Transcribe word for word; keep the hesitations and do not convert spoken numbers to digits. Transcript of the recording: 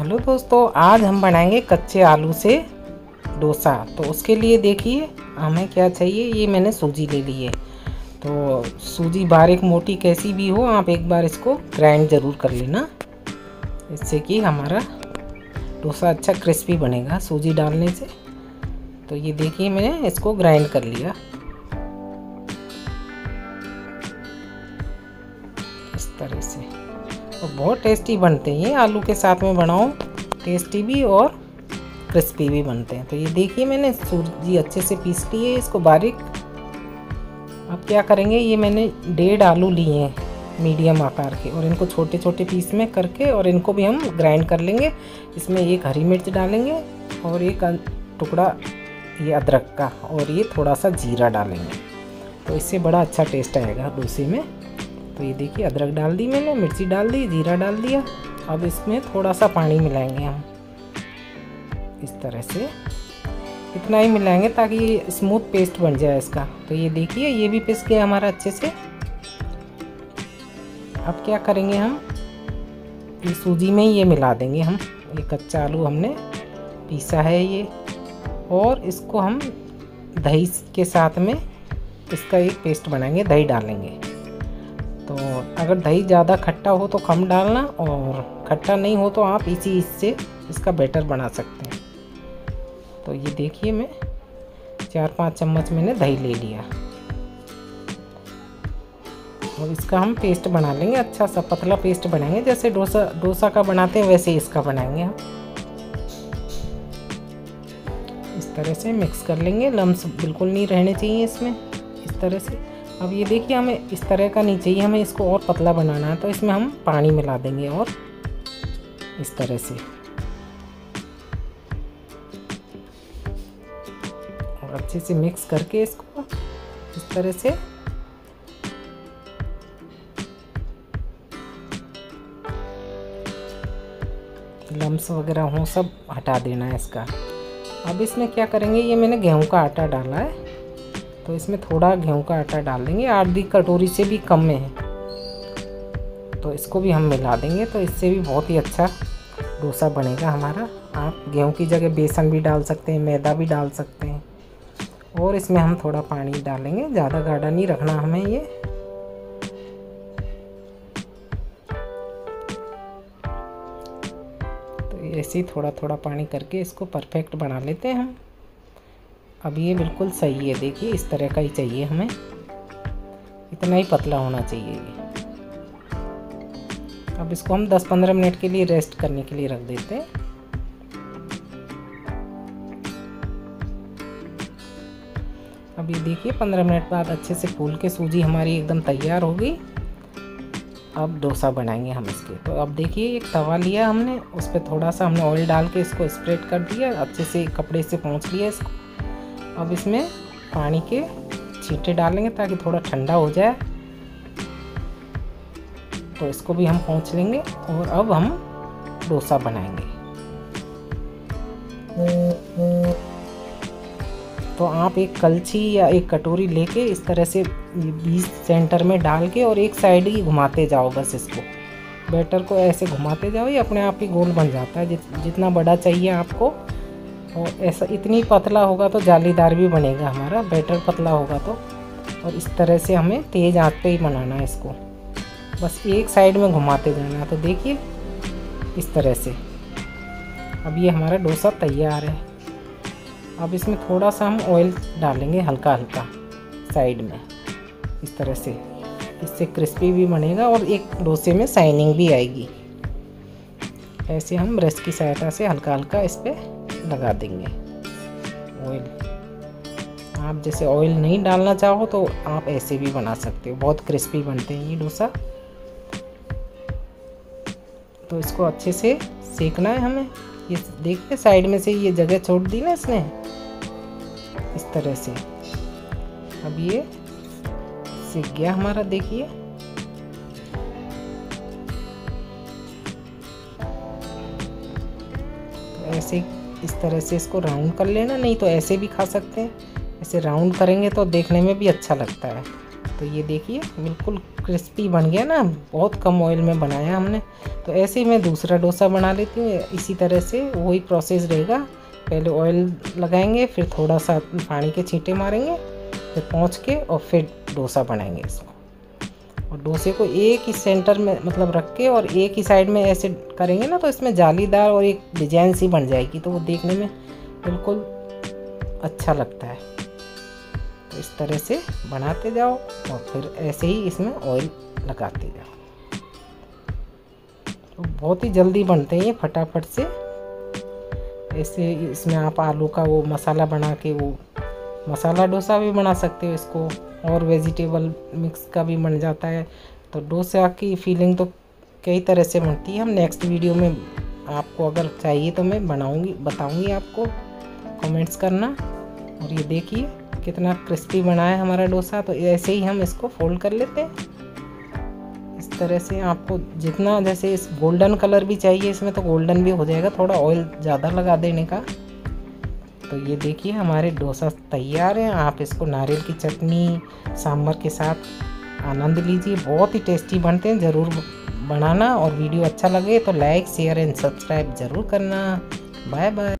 Hello दोस्तों, आज हम बनाएंगे कच्चे आलू से डोसा। तो उसके लिए देखिए हमें क्या चाहिए। ये मैंने सूजी ले ली है, तो सूजी बारीक मोटी कैसी भी हो आप एक बार इसको ग्राइंड ज़रूर कर लेना, इससे कि हमारा डोसा अच्छा क्रिस्पी बनेगा सूजी डालने से। तो ये देखिए मैंने इसको ग्राइंड कर लिया। इस तरह से तो बहुत टेस्टी बनते हैं ये। आलू के साथ में बनाओ, टेस्टी भी और क्रिस्पी भी बनते हैं। तो ये देखिए मैंने सूजी अच्छे से पीस ली है, इसको बारीक। अब क्या करेंगे, ये मैंने डेढ़ आलू लिए हैं मीडियम आकार के, और इनको छोटे छोटे पीस में करके और इनको भी हम ग्राइंड कर लेंगे। इसमें एक हरी मिर्च डालेंगे और एक टुकड़ा ये अदरक का और ये थोड़ा सा जीरा डालेंगे, तो इससे बड़ा अच्छा टेस्ट आएगा डोसे में। तो ये देखिए अदरक डाल दी मैंने, मिर्ची डाल दी, जीरा डाल दिया। अब इसमें थोड़ा सा पानी मिलाएंगे हम, इस तरह से इतना ही मिलाएंगे ताकि ये स्मूथ पेस्ट बन जाए इसका। तो ये देखिए ये भी पिस गया हमारा अच्छे से। अब क्या करेंगे हम, ये सूजी में ये मिला देंगे हम। ये कच्चा आलू हमने पीसा है ये, और इसको हम दही के साथ में इसका एक पेस्ट बनाएंगे, दही डालेंगे। तो अगर दही ज़्यादा खट्टा हो तो कम डालना, और खट्टा नहीं हो तो आप इसी इससे इसका बैटर बना सकते हैं। तो ये देखिए मैं चार पाँच चम्मच मैंने दही ले लिया, और इसका हम पेस्ट बना लेंगे। अच्छा सा पतला पेस्ट बनाएंगे, जैसे डोसा डोसा का बनाते हैं वैसे इसका बनाएंगे हम। इस तरह से मिक्स कर लेंगे, लम्स बिल्कुल नहीं रहने चाहिए इसमें, इस तरह से। अब ये देखिए हमें इस तरह का नहीं चाहिए, हमें इसको और पतला बनाना है, तो इसमें हम पानी मिला देंगे और इस तरह से, और अच्छे से मिक्स करके इसको इस तरह से। लम्स वगैरह हो सब हटा देना है इसका। अब इसमें क्या करेंगे, ये मैंने गेहूं का आटा डाला है, तो इसमें थोड़ा गेहूं का आटा डाल देंगे, आधी कटोरी से भी कम में है, तो इसको भी हम मिला देंगे। तो इससे भी बहुत ही अच्छा डोसा बनेगा हमारा। आप गेहूं की जगह बेसन भी डाल सकते हैं, मैदा भी डाल सकते हैं। और इसमें हम थोड़ा पानी डालेंगे, ज़्यादा गाढ़ा नहीं रखना हमें ये। तो ऐसे ही थोड़ा थोड़ा पानी करके इसको परफेक्ट बना लेते हैं हम। अब ये बिल्कुल सही है, देखिए इस तरह का ही चाहिए हमें, इतना ही पतला होना चाहिए ये। अब इसको हम दस पंद्रह मिनट के लिए रेस्ट करने के लिए रख देते हैं। अब ये देखिए पंद्रह मिनट बाद अच्छे से फूल के सूजी हमारी एकदम तैयार होगी। अब डोसा बनाएंगे हम इसके। तो अब देखिए एक तवा लिया हमने, उस पर थोड़ा सा हमने ऑयल डाल के इसको स्प्रेड कर दिया, अच्छे से कपड़े से पोंछ लिया इसको। अब इसमें पानी के छींटे डालेंगे ताकि थोड़ा ठंडा हो जाए, तो इसको भी हम पोंछ लेंगे। और अब हम डोसा बनाएंगे। तो आप एक कलछी या एक कटोरी लेके इस तरह से बीच सेंटर में डाल के और एक साइड ही घुमाते जाओ, बस इसको बैटर को ऐसे घुमाते जाओ, ये अपने आप ही गोल बन जाता है जित, जितना बड़ा चाहिए आपको। और ऐसा इतनी पतला होगा तो जालीदार भी बनेगा हमारा बैटर, पतला होगा तो। और इस तरह से हमें तेज़ आंच पे ही बनाना है इसको, बस एक साइड में घुमाते जाना। तो देखिए इस तरह से अब ये हमारा डोसा तैयार है। अब इसमें थोड़ा सा हम ऑयल डालेंगे हल्का हल्का साइड में, इस तरह से, इससे क्रिस्पी भी बनेगा और एक डोसे में शाइनिंग भी आएगी। ऐसे हम ब्रश की सहायता से हल्का हल्का इस पर लगा देंगे ऑयल। आप जैसे ऑयल नहीं डालना चाहो तो आप ऐसे भी बना सकते हो, बहुत क्रिस्पी बनते हैं ये डोसा। तो इसको अच्छे से सेकना है हमें। ये देखिए साइड में से ये जगह छोड़ दी ना इसने, इस तरह से। अब ये सेक गया हमारा, देखिए ऐसे। इस तरह से इसको राउंड कर लेना, नहीं तो ऐसे भी खा सकते हैं। ऐसे राउंड करेंगे तो देखने में भी अच्छा लगता है। तो ये देखिए बिल्कुल क्रिस्पी बन गया ना, बहुत कम ऑयल में बनाया हमने। तो ऐसे ही मैं दूसरा डोसा बना लेती हूँ। इसी तरह से वही प्रोसेस रहेगा, पहले ऑयल लगाएंगे, फिर थोड़ा सा पानी के छींटे मारेंगे, फिर पोंछ के और फिर डोसा बनाएंगे इसको। और डोसे को एक ही सेंटर में मतलब रख के और एक ही साइड में ऐसे करेंगे ना, तो इसमें जालीदार और एक डिजाइन सी बन जाएगी, तो वो देखने में बिल्कुल अच्छा लगता है। तो इस तरह से बनाते जाओ और फिर ऐसे ही इसमें ऑयल लगाते जाओ। तो बहुत ही जल्दी बनते हैं ये, फटाफट से। ऐसे इसमें आप आलू का वो मसाला बना के वो मसाला डोसा भी बना सकते हो इसको, और वेजिटेबल मिक्स का भी बन जाता है। तो डोसा की फीलिंग तो कई तरह से बनती है। हम नेक्स्ट वीडियो में आपको अगर चाहिए तो मैं बनाऊंगी, बताऊंगी आपको, कमेंट्स करना। और ये देखिए कितना क्रिस्पी बना है हमारा डोसा। तो ऐसे ही हम इसको फोल्ड कर लेते हैं इस तरह से। आपको जितना जैसे इस गोल्डन कलर भी चाहिए इसमें, तो गोल्डन भी हो जाएगा, थोड़ा ऑयल ज़्यादा लगा देने का। तो ये देखिए हमारे डोसा तैयार हैं। आप इसको नारियल की चटनी सांभर के साथ आनंद लीजिए, बहुत ही टेस्टी बनते हैं। ज़रूर बनाना, और वीडियो अच्छा लगे तो लाइक शेयर एंड सब्सक्राइब ज़रूर करना। Bye bye.